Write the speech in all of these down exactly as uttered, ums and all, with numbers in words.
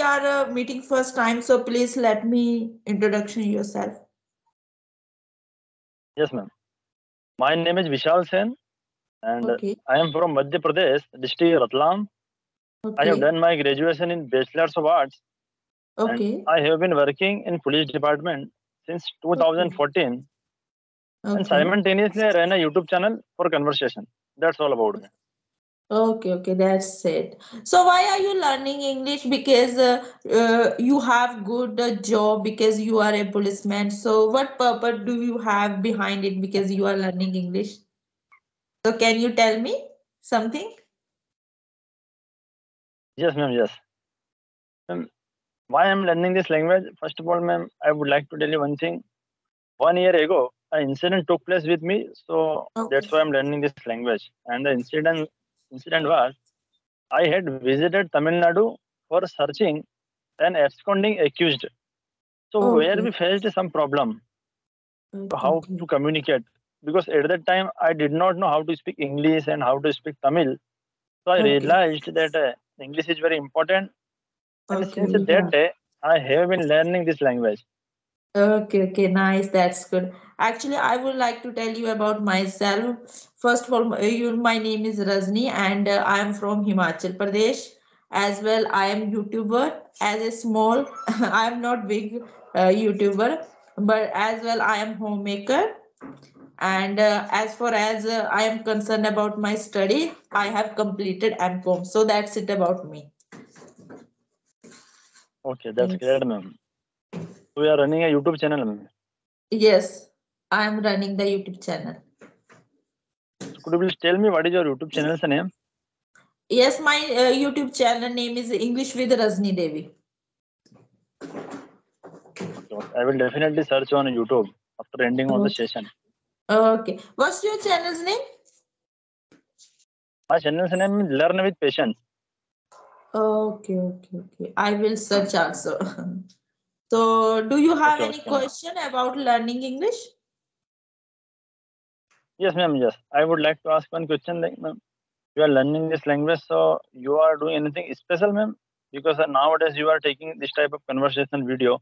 we are uh, meeting first time, so please let me introduction yourself. Yes, ma'am. My name is Vishal Sen, and okay. I am from Madhya Pradesh, district Ratlam. Okay. I have done my graduation in Bachelor's of Arts. Okay. And I have been working in police department since two thousand fourteen. Okay. And simultaneously I ran a YouTube channel for conversation. That's all about me. Okay, okay, that's it. So why are you learning English? Because uh, uh, you have good uh, job, because you are a policeman. So what purpose do you have behind it, because you are learning English? So can you tell me something? Yes, ma'am, yes. Um, why I am learning this language? First of all, ma'am, I would like to tell you one thing. One year ago, an incident took place with me. So okay. That's why I'm learning this language. And the incident... Incident was, I had visited Tamil Nadu for searching and absconding accused. So okay. where we faced some problem, okay. how to communicate, because at that time I did not know how to speak English and how to speak Tamil. So I okay. realized that uh, English is very important. And okay. since that day, I have been learning this language. Okay, okay, nice. That's good. Actually, I would like to tell you about myself. First of all, my name is Rajni, and uh, I am from Himachal Pradesh. As well, I am YouTuber. As a small, I am not big uh, YouTuber, but as well, I am homemaker. And uh, as far as uh, I am concerned about my study, I have completed M COM. So that's it about me. Okay, that's great, ma'am. We are running a YouTube channel. Yes, I am running the YouTube channel. Could you please tell me what is your YouTube channel's name? Yes, my uh, YouTube channel name is English with Rajni Devi. I will definitely search on YouTube after ending okay. on the session. Okay. What's your channel's name? My channel's name is Learn with Patience. Okay, okay, okay. I will search also. So, do you have okay, any okay. question about learning English? Yes, ma'am. Yes, I would like to ask one question. Like, ma'am, you are learning this language, so you are doing anything special, ma'am? Because uh, nowadays you are taking this type of conversational video,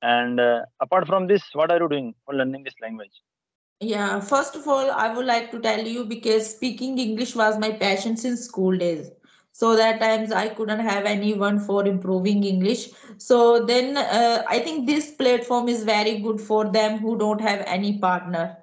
and uh, apart from this, what are you doing for learning this language? Yeah, first of all, I would like to tell you, because speaking English was my passion since school days. So that times I couldn't have anyone for improving English. So then uh, I think this platform is very good for them who don't have any partner.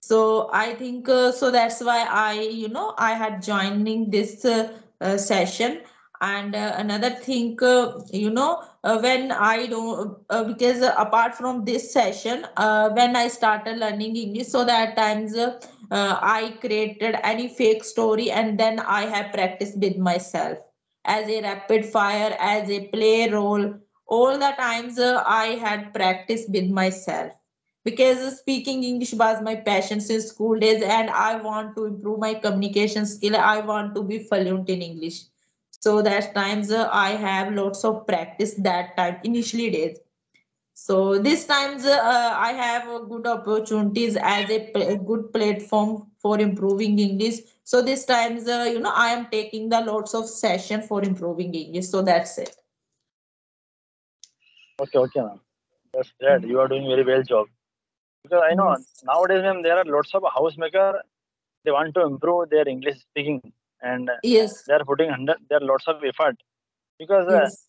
So I think, uh, so that's why I, you know, I had joining this uh, uh, session. And uh, another thing, uh, you know, uh, when I don't, uh, because uh, apart from this session, uh, when I started learning English, so that times uh, uh, I created any fake story, and then I have practiced with myself as a rapid fire, as a play role. All the times uh, I had practiced with myself, because speaking English was my passion since school days, and I want to improve my communication skill. I want to be fluent in English. So that times uh, I have lots of practice that time, initially days. So this times uh, I have uh, good opportunities as a, a good platform for improving English. So this times, uh, you know, I am taking the lots of session for improving English. So that's it. Okay, okay, ma'am. That's great. You are doing very well job. Because I know yes. nowadays, ma'am, there are lots of housemakers. They want to improve their English speaking. And yes. they are putting under there are lots of effort, because yes.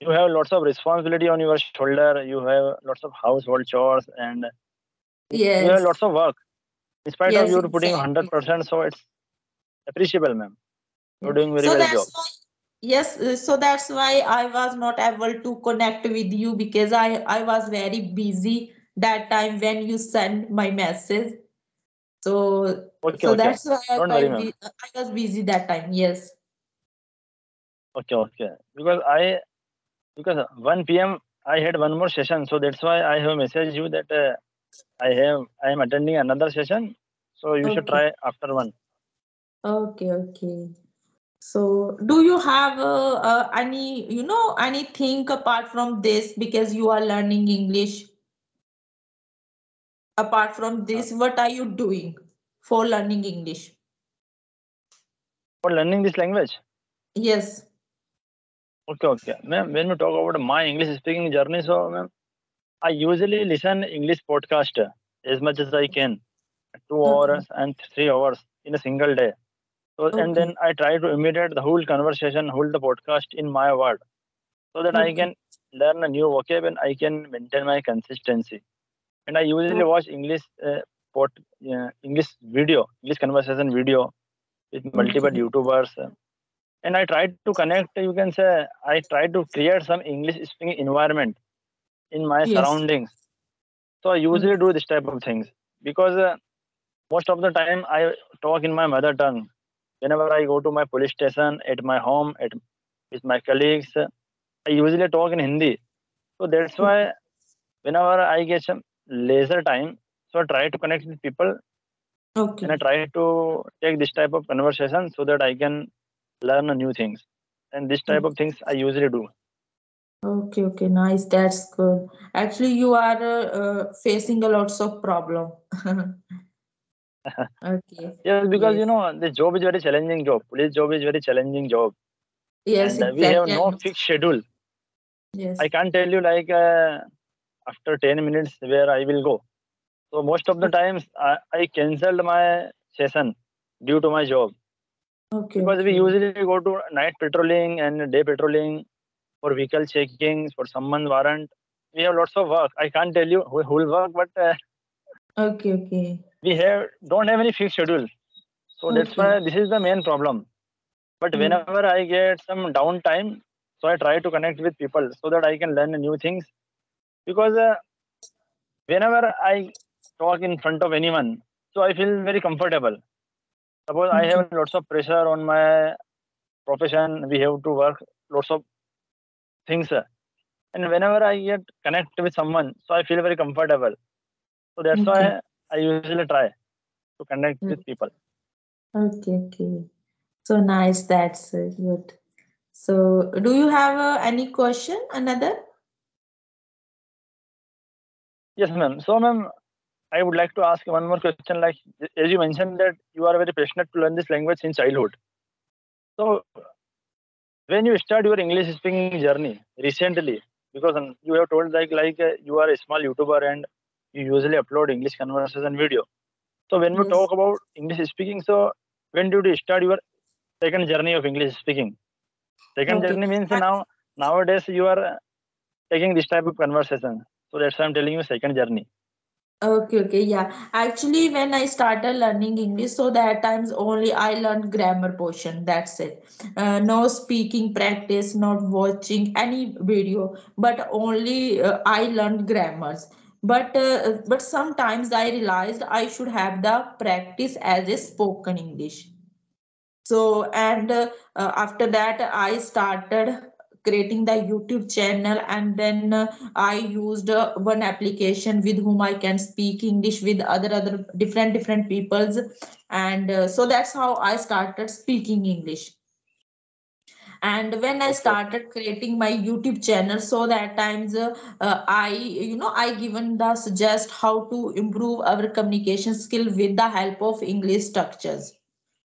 uh, you have lots of responsibility on your shoulder. You have lots of household chores, and yes. you have lots of work. In spite yes, of you putting exactly. one hundred percent, so it's appreciable, ma'am. You're doing very so well job. Why, yes, so that's why I was not able to connect with you, because I, I was very busy that time when you sent my message. So, okay, so okay. that's why I, worry, I was busy that time. Yes. Okay, okay. Because I, because one P M I had one more session, so that's why I have messaged you that uh, I have I am attending another session. So you okay. should try after one. Okay, okay. So do you have uh, uh, any you know anything apart from this, because you are learning English? Apart from this, what are you doing for learning English? For learning this language? Yes. Okay, okay. Ma'am, when we talk about my English speaking journey, so ma'am, I usually listen English podcast as much as I can, two okay. hours and three hours in a single day. So okay. and then I try to imitate the whole conversation, whole the podcast in my word, so that okay. I can learn a new vocab and I can maintain my consistency. And I usually okay. watch English uh, pod, uh, English video, English conversation video with multiple okay. YouTubers. Uh, And I tried to connect, you can say, I tried to create some English-speaking environment in my yes. surroundings. So I usually do this type of things because uh, most of the time I talk in my mother tongue. Whenever I go to my police station, at my home, at with my colleagues, I usually talk in Hindi. So that's why whenever I get some leisure time, so I try to connect with people okay. and I try to take this type of conversation so that I can learn new things, and this type of things I usually do. Okay, okay, nice. That's good. Actually, you are uh, uh, facing a lots of problem. Okay. Yes, because yes. you know the job is very challenging job. Police job is very challenging job. Yes, and, uh, exactly. We have no fixed schedule. Yes. I can't tell you like uh, after ten minutes where I will go. So most of the times I, I cancelled my session due to my job. Okay. Because we usually go to night patrolling and day patrolling for vehicle checking, for summons warrant. We have lots of work. I can't tell you whole work, but uh, okay, okay. we have don't have any fixed schedule. So okay. that's why this is the main problem. But mm. whenever I get some downtime, so I try to connect with people so that I can learn new things. Because uh, whenever I talk in front of anyone, so I feel very comfortable. Suppose I have lots of pressure on my profession. We have to work lots of things. And whenever I get connect with someone, so I feel very comfortable. So that's okay. why I usually try to connect okay. with people. Okay, okay. So nice. That's good. So do you have uh, any question? Another? Yes, ma'am. So, ma'am, I would like to ask one more question. Like, as you mentioned that you are very passionate to learn this language since childhood. So, when you start your English speaking journey recently, because you have told like like uh, you are a small YouTuber and you usually upload English conversation video. So, when yes. we talk about English speaking, so when did you start your second journey of English speaking? Second okay. journey means now nowadays you are taking this type of conversation. So that's why I'm telling you second journey. Okay, okay, yeah. Actually, when I started learning English, so that times only I learned grammar portion. That's it. Uh, no speaking practice, not watching any video, but only uh, I learned grammars. But uh, but sometimes I realized I should have the practice as a spoken English. So and uh, uh, after that, I started creating the YouTube channel, and then uh, I used uh, one application with whom I can speak English with other other different different peoples, and uh, so that's how I started speaking English. And when I started creating my YouTube channel, so that times uh, uh, I you know I given the suggest how to improve our communication skill with the help of English structures,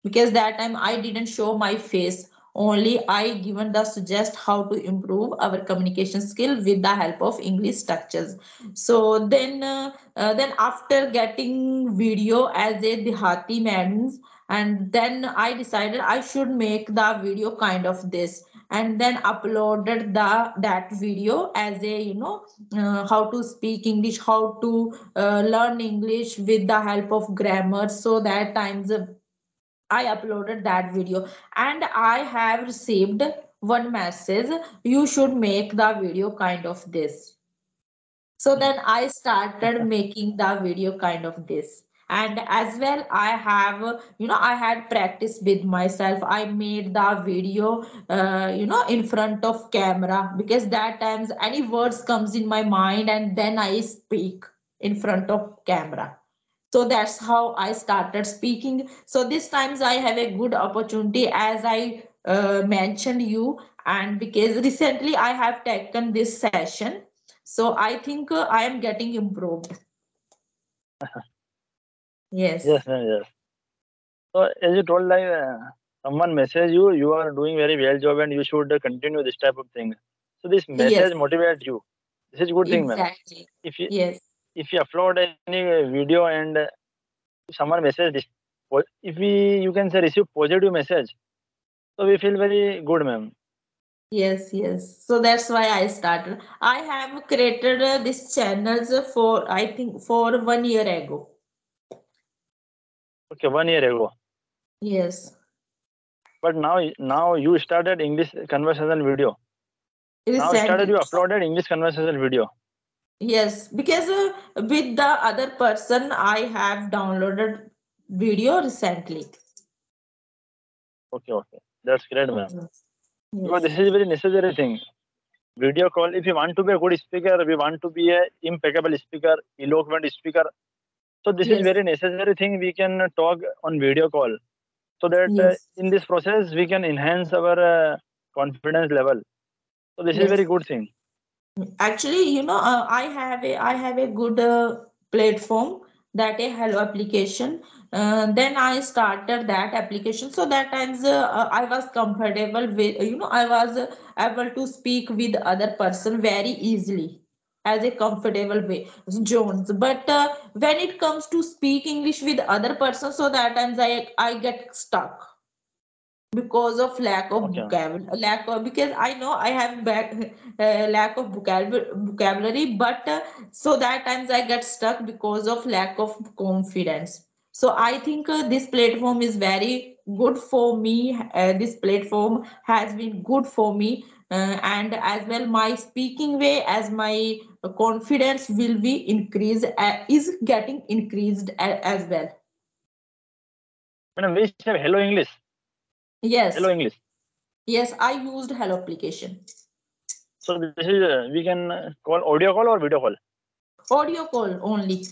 because that time I didn't show my face. Only I given the suggest how to improve our communication skill with the help of English structures. So then, uh, uh, then after getting video as a Dehati Madams, and then I decided I should make the video kind of this, and then uploaded the that video as a you know uh, how to speak English, how to uh, learn English with the help of grammar. So that times. Uh, I uploaded that video, and I have received one message, you should make the video kind of this. So then I started making the video kind of this. And as well, I have, you know, I had practice with myself. I made the video, uh, you know, in front of camera, because that times any words comes in my mind and then I speak in front of camera. So that's how I started speaking. So this times I have a good opportunity, as I uh, mentioned you, and because recently I have taken this session. So I think uh, I am getting improved. Yes. Yes, yes. So as you told, like uh, someone messages you, you are doing very well job and you should continue this type of thing. So this message yes. motivates you. This is a good exactly. thing, ma'am. If you, yes. if you upload any video and someone message this, if we, you can say, receive positive message, so we feel very good, ma'am. Yes, yes. So that's why I started. I have created uh, this channels for, I think, for one year ago. Okay, one year ago. Yes. But now, now you started English conversational video. Exactly. Now you started, you uploaded English conversational video. Yes, because uh, with the other person, I have downloaded video recently. Okay, okay. That's great, ma'am. Yes. Yes. Because this is very necessary thing. Video call, if you want to be a good speaker, we want to be an impeccable speaker, eloquent speaker. So this yes. is very necessary thing we can talk on video call. So that yes. uh, in this process, we can enhance our uh, confidence level. So this yes. is a very good thing. Actually, you know, uh, I have a, I have a good uh, platform, that a Hello application. Uh, then I started that application. So that times uh, I was comfortable with, you know, I was uh, able to speak with other person very easily as a comfortable way, Jones. But uh, when it comes to speak English with other person, so that times I, I get stuck because of lack of okay. vocabulary, lack of, because I know I have back, uh, lack of vocabulary, but uh, so that times I get stuck because of lack of confidence. So I think uh, this platform is very good for me. Uh, this platform has been good for me. Uh, and as well, my speaking way, as my confidence will be increased, uh, is getting increased uh, as well. Madam, we have Hello English. Yes. Hello English. Yes, I used Hello application. So this is uh, we can call audio call or video call? Audio call only.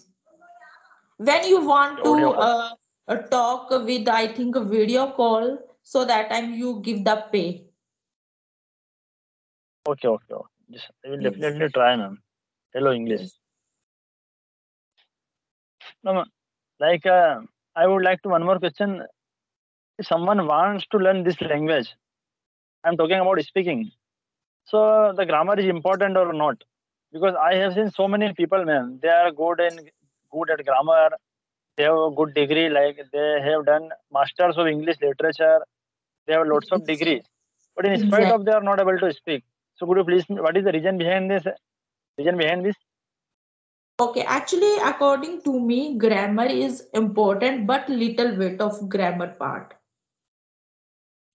When you want audio to uh, uh, talk with, I think, a video call, so that time you give the pay. Okay, okay. Yes, I will yes. definitely try, ma'am. Hello English. Yes. No, like uh, I would like to one more question. If someone wants to learn this language, I'm talking about speaking. So the grammar is important or not? Because I have seen so many people, man, they are good and good at grammar. They have a good degree, like they have done masters of English literature. They have lots of degrees, but in spite exactly. of they are not able to speak. So could you please, what is the reason behind this? Reason behind this? Okay, actually, according to me, grammar is important, but little bit of grammar part.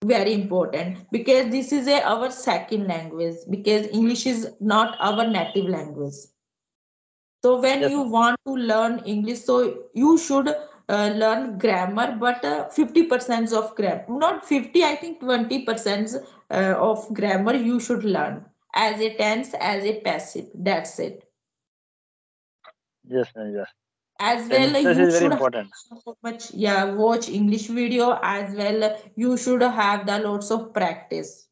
Very important, because this is a our second language, because English is not our native language. So when yes. you want to learn English, so you should uh, learn grammar, but fifty percent uh, of grammar, not fifty, I think twenty percent uh, of grammar you should learn as a tense, as a passive. That's it. Yes, yes. As well, you is very should important. So much, yeah, watch English video as well. You should have the lots of practice.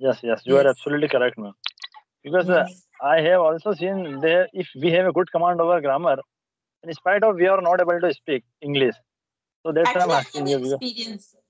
Yes, yes, you yes. are absolutely correct, ma'am. Because yes. uh, I have also seen there, if we have a good command over grammar, in spite of we are not able to speak English. So that's why I'm asking you. Experience.